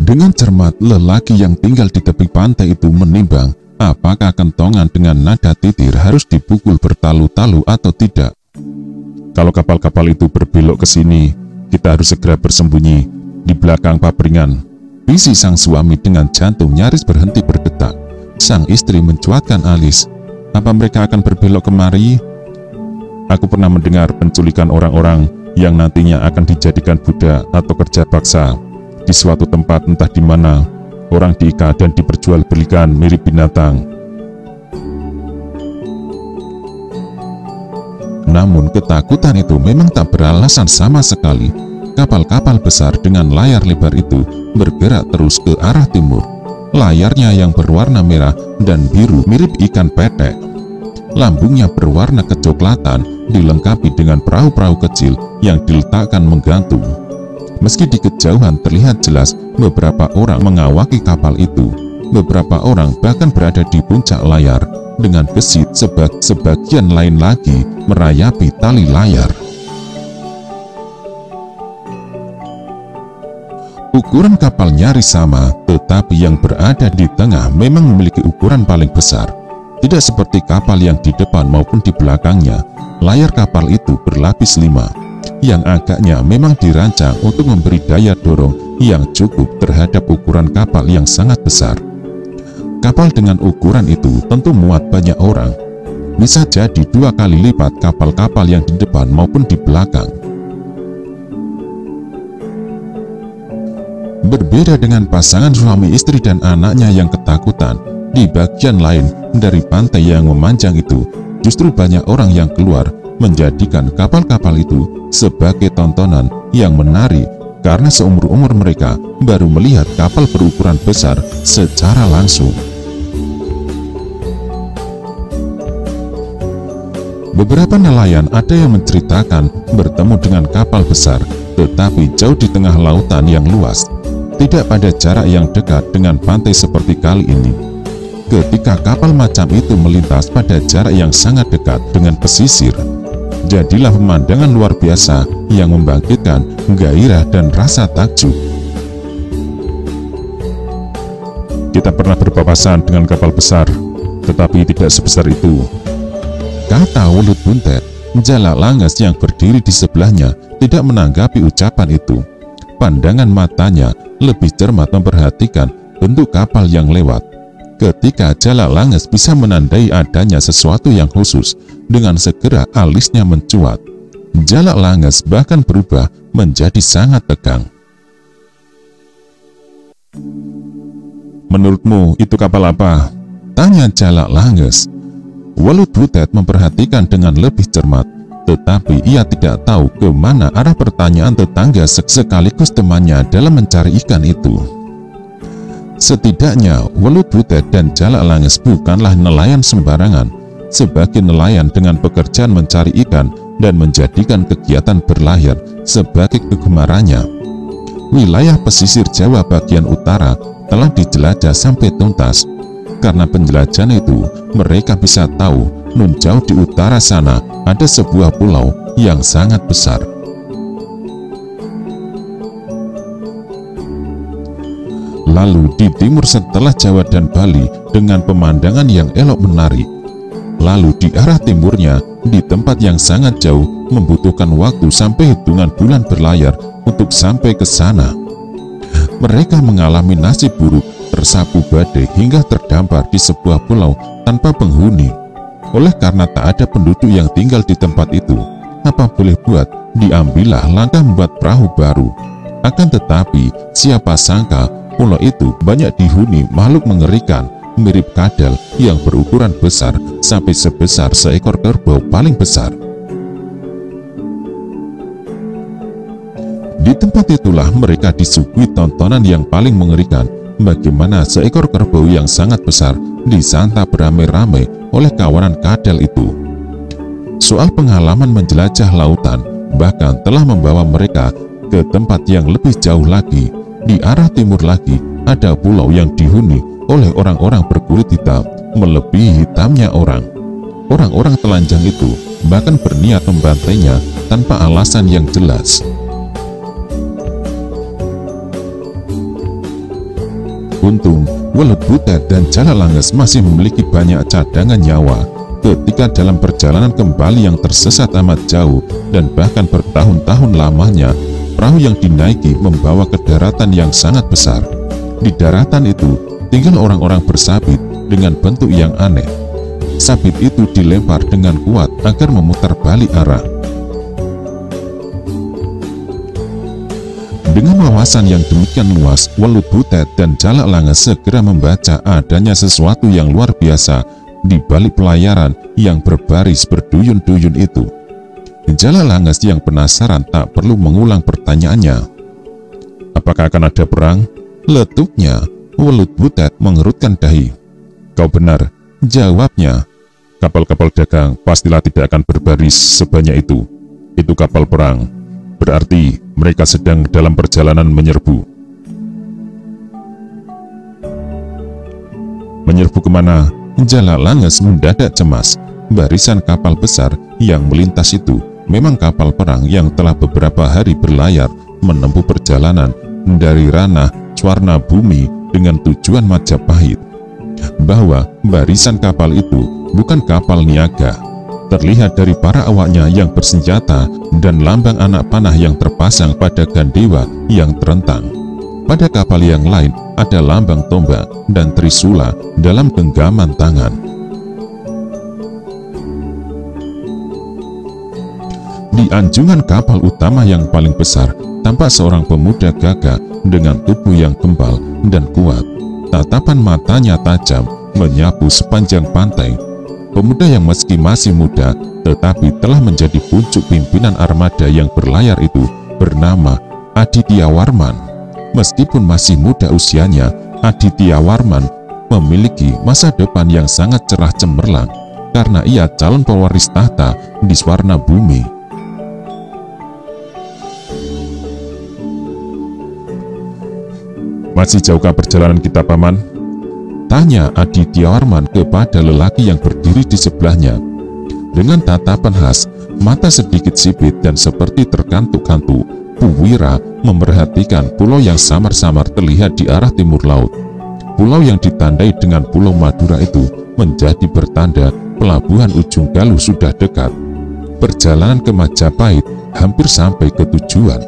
Dengan cermat, lelaki yang tinggal di tepi pantai itu menimbang apakah kentongan dengan nada titir harus dipukul bertalu-talu atau tidak. "Kalau kapal-kapal itu berbelok ke sini, kita harus segera bersembunyi di belakang papringan," bisi sang suami dengan jantung nyaris berhenti berdetak. Sang istri mencuatkan alis. "Apa mereka akan berbelok kemari? Aku pernah mendengar penculikan orang-orang yang nantinya akan dijadikan budak atau kerja paksa di suatu tempat entah di mana. Orang diikat dan diperjualbelikan mirip binatang." Namun ketakutan itu memang tak beralasan sama sekali. Kapal-kapal besar dengan layar lebar itu bergerak terus ke arah timur. Layarnya yang berwarna merah dan biru mirip ikan petek. Lambungnya berwarna kecoklatan dilengkapi dengan perahu-perahu kecil yang diletakkan menggantung. Meski di kejauhan terlihat jelas beberapa orang mengawaki kapal itu, beberapa orang bahkan berada di puncak layar dengan gesit, sebab sebagian lain lagi merayapi tali layar. Ukuran kapal nyaris sama, tetapi yang berada di tengah memang memiliki ukuran paling besar. Tidak seperti kapal yang di depan maupun di belakangnya, layar kapal itu berlapis lima, yang agaknya memang dirancang untuk memberi daya dorong yang cukup terhadap ukuran kapal yang sangat besar. Kapal dengan ukuran itu tentu muat banyak orang. bisa jadi dua kali lipat kapal-kapal yang di depan maupun di belakang. Berbeda dengan pasangan suami istri dan anaknya yang ketakutan, di bagian lain dari pantai yang memanjang itu, justru banyak orang yang keluar menjadikan kapal-kapal itu sebagai tontonan yang menarik karena seumur-umur mereka baru melihat kapal berukuran besar secara langsung. Beberapa nelayan ada yang menceritakan bertemu dengan kapal besar tetapi jauh di tengah lautan yang luas, tidak pada jarak yang dekat dengan pantai seperti kali ini. Ketika kapal macam itu melintas pada jarak yang sangat dekat dengan pesisir, jadilah pemandangan luar biasa yang membangkitkan gairah dan rasa takjub. Kita pernah berpapasan dengan kapal besar, tetapi tidak sebesar itu, kata Wulut Buntet. Jalak Langes yang berdiri di sebelahnya tidak menanggapi ucapan itu. Pandangan matanya lebih cermat memperhatikan bentuk kapal yang lewat. Ketika Jalak Langes bisa menandai adanya sesuatu yang khusus, dengan segera alisnya mencuat. Jalak Langes bahkan berubah menjadi sangat tegang. "Menurutmu itu kapal apa?" tanya Jalak Langes. Wulut Butet memperhatikan dengan lebih cermat, tetapi ia tidak tahu ke mana arah pertanyaan tetangga sekaligus temannya dalam mencari ikan itu. Setidaknya Wulut Butet dan Jalak Langes bukanlah nelayan sembarangan. Sebagai nelayan dengan pekerjaan mencari ikan dan menjadikan kegiatan berlayar sebagai kegemarannya, wilayah pesisir Jawa bagian utara telah dijelajah sampai tuntas. Karena penjelajahan itu, mereka bisa tahu nun jauh di utara sana ada sebuah pulau yang sangat besar. Lalu di timur setelah Jawa dan Bali dengan pemandangan yang elok menarik. Lalu di arah timurnya, di tempat yang sangat jauh membutuhkan waktu sampai hitungan bulan berlayar untuk sampai ke sana. Mereka mengalami nasib buruk, tersapu badai hingga terdampar di sebuah pulau tanpa penghuni. Oleh karena tak ada penduduk yang tinggal di tempat itu, apa boleh buat, diambillah langkah membuat perahu baru. Akan tetapi, siapa sangka pulau itu banyak dihuni makhluk mengerikan, mirip kadal yang berukuran besar sampai sebesar seekor kerbau paling besar. Di tempat itulah mereka disuguhi tontonan yang paling mengerikan, bagaimana seekor kerbau yang sangat besar disantap beramai-ramai oleh kawanan kadal itu. Soal pengalaman menjelajah lautan bahkan telah membawa mereka ke tempat yang lebih jauh lagi. Di arah timur lagi ada pulau yang dihuni oleh orang-orang berkulit hitam, melebihi hitamnya orang. Orang-orang telanjang itu bahkan berniat membantainya tanpa alasan yang jelas. Untung, Wulut Butet dan Jalak Langes masih memiliki banyak cadangan nyawa. Ketika dalam perjalanan kembali yang tersesat amat jauh dan bahkan bertahun-tahun lamanya, perahu yang dinaiki membawa ke daratan yang sangat besar. Di daratan itu tinggal orang-orang bersabit dengan bentuk yang aneh. Sabit itu dilempar dengan kuat agar memutar balik arah. Dengan wawasan yang demikian luas, Wulut Butet dan Jalak Langes segera membaca adanya sesuatu yang luar biasa di balik pelayaran yang berbaris berduyun-duyun itu. Jalak Langes yang penasaran tak perlu mengulang pertanyaannya. "Apakah akan ada perang?" letuknya. Wulut Butet mengerutkan dahi. "Kau benar," jawabnya. "Kapal-kapal dagang pastilah tidak akan berbaris sebanyak itu. Itu kapal perang. Berarti mereka sedang dalam perjalanan menyerbu." "Menyerbu kemana?" Jalak Langes mendadak cemas. Barisan kapal besar yang melintas itu memang kapal perang yang telah beberapa hari berlayar menempuh perjalanan dari ranah Swarna Bumi dengan tujuan Majapahit. Bahwa barisan kapal itu bukan kapal niaga terlihat dari para awaknya yang bersenjata dan lambang anak panah yang terpasang pada gandewa yang terentang. Pada kapal yang lain ada lambang tombak dan trisula dalam genggaman tangan. di anjungan kapal utama yang paling besar tampak seorang pemuda gagah dengan tubuh yang kembal dan kuat. Tatapan matanya tajam menyapu sepanjang pantai. Pemuda yang meski masih muda tetapi telah menjadi puncak pimpinan armada yang berlayar itu bernama Aditya Warman. Meskipun masih muda usianya, Aditya Warman memiliki masa depan yang sangat cerah cemerlang karena ia calon pewaris tahta di Swarna Bumi. "Masih jauhkah perjalanan kita, Paman?" tanya Aditya Warman kepada lelaki yang berdiri di sebelahnya. Dengan tatapan khas, mata sedikit sipit dan seperti terkantuk-kantuk, Pu Wira memerhatikan pulau yang samar-samar terlihat di arah timur laut. Pulau yang ditandai dengan Pulau Madura itu menjadi bertanda pelabuhan Ujung Galuh sudah dekat. Perjalanan ke Majapahit hampir sampai ke tujuan.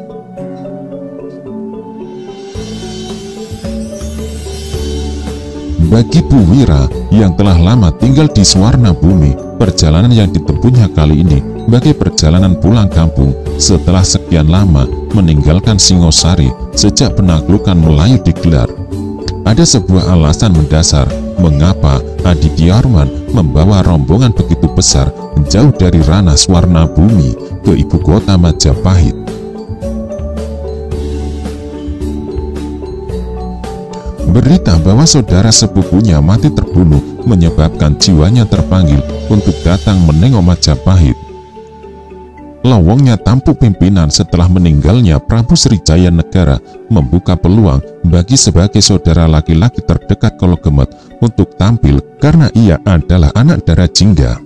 Bagi Pu Wira yang telah lama tinggal di Swarna Bumi, perjalanan yang ditempuhnya kali ini bagai perjalanan pulang kampung setelah sekian lama meninggalkan Singosari sejak penaklukan Melayu digelar. Ada sebuah alasan mendasar mengapa Aditya Warman membawa rombongan begitu besar jauh dari ranah Swarna Bumi ke ibu kota Majapahit. Berita bahwa saudara sepupunya mati terbunuh menyebabkan jiwanya terpanggil untuk datang menengok Majapahit. Lowongnya tampuk pimpinan setelah meninggalnya Prabu Sri Jaya Negara membuka peluang bagi sebagai saudara laki-laki terdekat Kolo Gemet untuk tampil karena ia adalah anak Darah Jingga.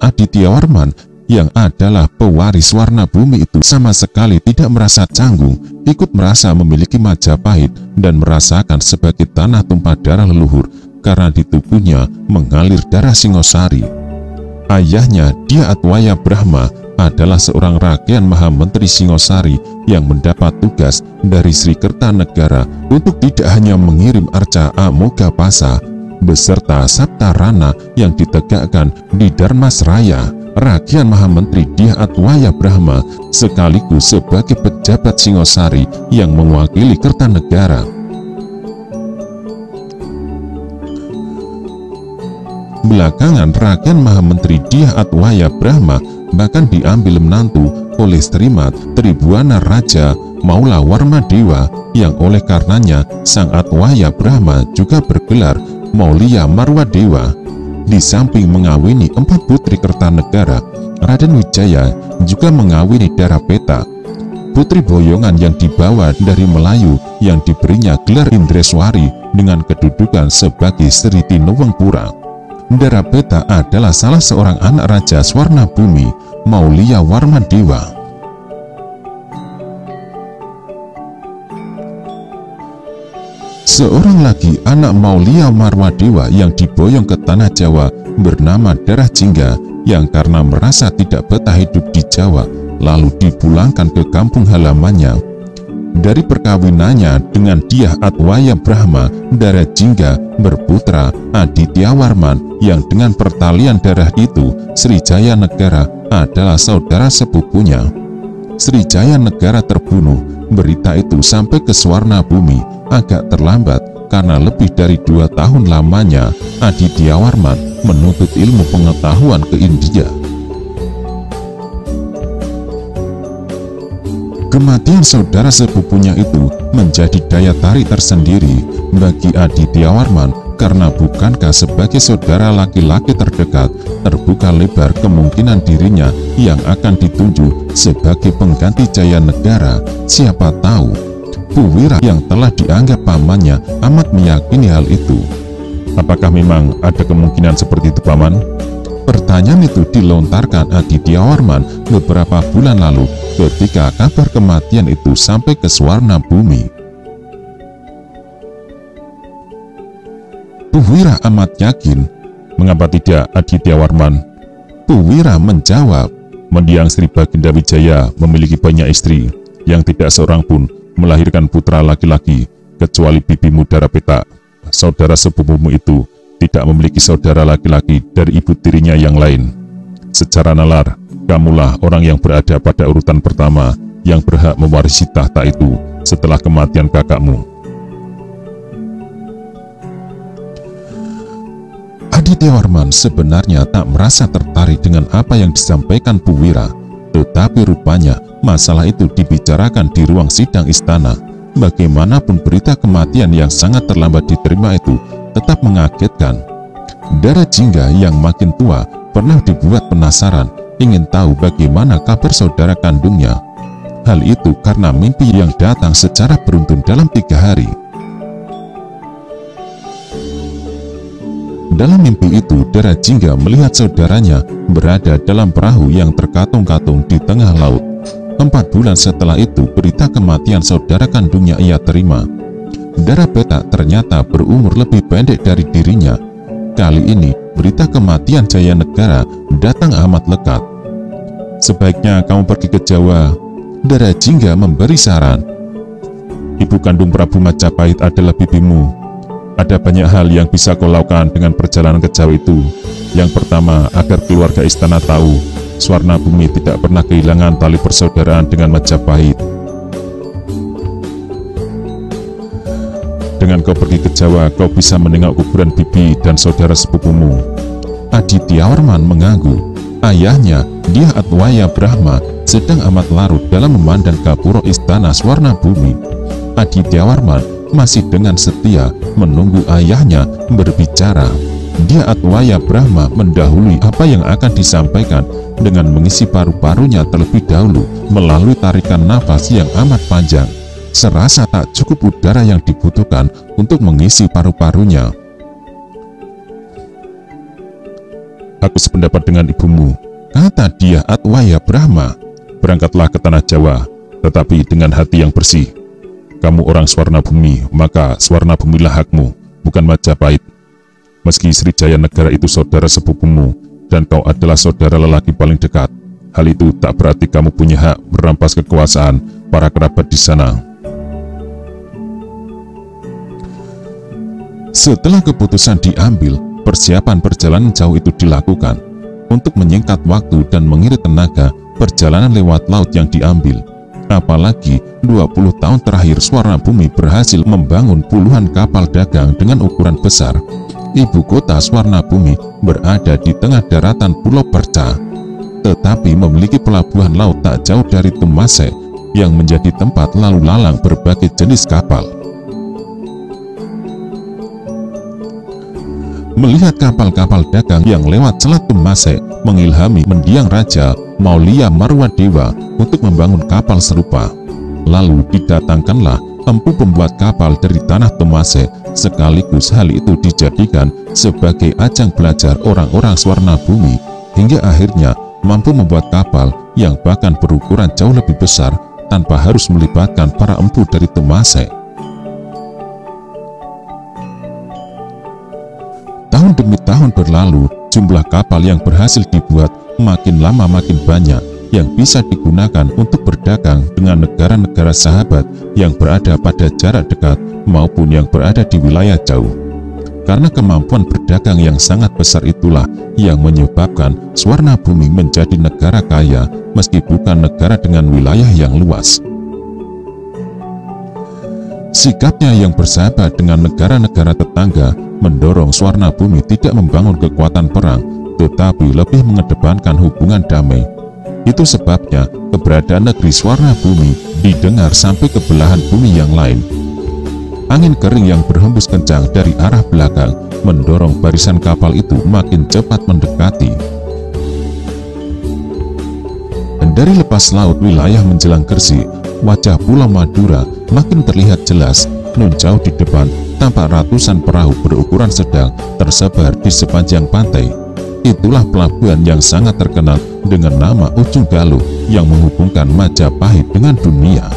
Aditya Warman yang adalah pewaris Swarna Bumi itu sama sekali tidak merasa canggung, ikut merasa memiliki Majapahit dan merasakan sebagai tanah tumpah darah leluhur karena di tubuhnya mengalir darah Singosari. Ayahnya, Dyah Adwaya Brahma, adalah seorang Rakryan Mahamantri Singosari yang mendapat tugas dari Sri Kertanegara untuk tidak hanya mengirim arca Amoga Pasa beserta Sabta Rana yang ditegakkan di Dharmasraya Rakryan Mahamantri Dyah Adwaya Brahma sekaligus sebagai pejabat Singosari yang mewakili Kertanegara. Belakangan Rakryan Mahamantri Dyah Adwaya Brahma bahkan diambil menantu oleh Srimat Tribuana Raja Maula Warma Dewa yang oleh karenanya sang Adwaya Brahma juga bergelar Maulia Marwa Dewa. Di samping mengawini empat putri Kertanegara, Raden Wijaya juga mengawini Dara Peta, putri boyongan yang dibawa dari Melayu yang diberinya gelar Indreswari dengan kedudukan sebagai Sri Tinowengpura. Dara Peta adalah salah seorang anak Raja Swarna Bumi, Maulia Warma Dewa. Seorang lagi anak Maulia Marwa Dewa yang diboyong ke tanah Jawa bernama Darah Jingga yang karena merasa tidak betah hidup di Jawa lalu dipulangkan ke kampung halamannya. Dari perkawinannya dengan Dyah Adwaya Brahma, Darah Jingga berputra Aditya Warman yang dengan pertalian darah itu Sri Jaya Negara adalah saudara sepupunya. Sri Jaya Negara terbunuh. Berita itu sampai ke Swarna Bumi agak terlambat karena lebih dari dua tahun lamanya Aditya Warman menuntut ilmu pengetahuan ke India. Kematian saudara sepupunya itu menjadi daya tarik tersendiri bagi Aditya Warman karena bukankah sebagai saudara laki-laki terdekat terbuka lebar kemungkinan dirinya yang akan ditunjuk sebagai pengganti Jaya Negara. Siapa tahu Pu Wira yang telah dianggap pamannya amat meyakini hal itu. "Apakah memang ada kemungkinan seperti itu, Paman?" Pertanyaan itu dilontarkan Aditya Warman beberapa bulan lalu ketika kabar kematian itu sampai ke Swarna Bumi. Pu Wira amat yakin. "Mengapa tidak, Aditya Warman?" Pu Wira menjawab, "Mendiang Sri Baginda Wijaya memiliki banyak istri yang tidak seorang pun melahirkan putra laki-laki kecuali bibimu Dara Peta. Saudara sepupumu itu tidak memiliki saudara laki-laki dari ibu tirinya yang lain. secara nalar, kamulah orang yang berada pada urutan pertama yang berhak mewarisi tahta itu setelah kematian kakakmu. Aditya Warman sebenarnya tak merasa tertarik dengan apa yang disampaikan Pu Wira, tetapi rupanya masalah itu dibicarakan di ruang sidang istana. Bagaimanapun berita kematian yang sangat terlambat diterima itu tetap mengagetkan. Darah Jingga yang makin tua pernah dibuat penasaran ingin tahu bagaimana kabar saudara kandungnya. Hal itu karena mimpi yang datang secara beruntun dalam tiga hari. Dalam mimpi itu Darah Jingga melihat saudaranya berada dalam perahu yang terkatung-katung di tengah laut. Empat bulan setelah itu berita kematian saudara kandungnya ia terima. Dara Peta ternyata berumur lebih pendek dari dirinya. Kali ini berita kematian Jaya Negara datang amat lekat. Sebaiknya kamu pergi ke Jawa, Dara Jingga memberi saran. Ibu kandung Prabu Majapahit adalah bibimu. Ada banyak hal yang bisa kau lakukan dengan perjalanan ke Jawa itu. Yang pertama, agar keluarga istana tahu Swarnabumi tidak pernah kehilangan tali persaudaraan dengan Majapahit. Dengan kau pergi ke Jawa, kau bisa menengok kuburan bibi dan saudara sepupumu. Aditya Warman mengangguk. Ayahnya, Dyah Adwaya Brahma, sedang amat larut dalam memandang gapura istana Swarnabumi. Aditya Warman masih dengan setia menunggu ayahnya berbicara. Dyah Adwaya Brahma mendahului apa yang akan disampaikan dengan mengisi paru-parunya terlebih dahulu melalui tarikan nafas yang amat panjang. Serasa tak cukup udara yang dibutuhkan untuk mengisi paru-parunya. Aku sependapat dengan ibumu, kata Dyah Adwaya Brahma. Berangkatlah ke tanah Jawa, tetapi dengan hati yang bersih. Kamu orang Swarnabumi, maka Swarnabumilah hakmu, bukan Majapahit. Meski Sri Jaya Negara itu saudara sepupumu, dan kau adalah saudara lelaki paling dekat, hal itu tak berarti kamu punya hak merampas kekuasaan para kerabat di sana. Setelah keputusan diambil, persiapan perjalanan jauh itu dilakukan. Untuk menyingkat waktu dan mengirit tenaga, perjalanan lewat laut yang diambil. Apalagi dua puluh tahun terakhir Swarnabumi berhasil membangun puluhan kapal dagang dengan ukuran besar. Ibu kota Swarnabumi berada di tengah daratan Pulau Perca, tetapi memiliki pelabuhan laut tak jauh dari Temasek yang menjadi tempat lalu lalang berbagai jenis kapal. Melihat kapal-kapal dagang yang lewat Selat Temasek mengilhami mendiang Raja Maulia Marwadewa untuk membangun kapal serupa. Lalu didatangkanlah empu pembuat kapal dari tanah Temasek, sekaligus hal itu dijadikan sebagai ajang belajar orang-orang Swarnabumi hingga akhirnya mampu membuat kapal yang bahkan berukuran jauh lebih besar tanpa harus melibatkan para empu dari Temasek. Tahun demi tahun berlalu, jumlah kapal yang berhasil dibuat makin lama makin banyak yang bisa digunakan untuk berdagang dengan negara-negara sahabat yang berada pada jarak dekat maupun yang berada di wilayah jauh. Karena kemampuan berdagang yang sangat besar itulah yang menyebabkan Swarnabumi menjadi negara kaya meski bukan negara dengan wilayah yang luas. Sikapnya yang bersahabat dengan negara-negara tetangga mendorong Swarnabumi tidak membangun kekuatan perang, tetapi lebih mengedepankan hubungan damai. Itu sebabnya keberadaan negeri Swarnabumi didengar sampai ke belahan bumi yang lain. Angin kering yang berhembus kencang dari arah belakang mendorong barisan kapal itu makin cepat mendekati. Dari lepas laut wilayah menjelang Gresik, wajah Pulau Madura makin terlihat jelas. Nun jauh di depan tampak ratusan perahu berukuran sedang tersebar di sepanjang pantai. Itulah pelabuhan yang sangat terkenal dengan nama Ujung Galuh yang menghubungkan Majapahit dengan dunia.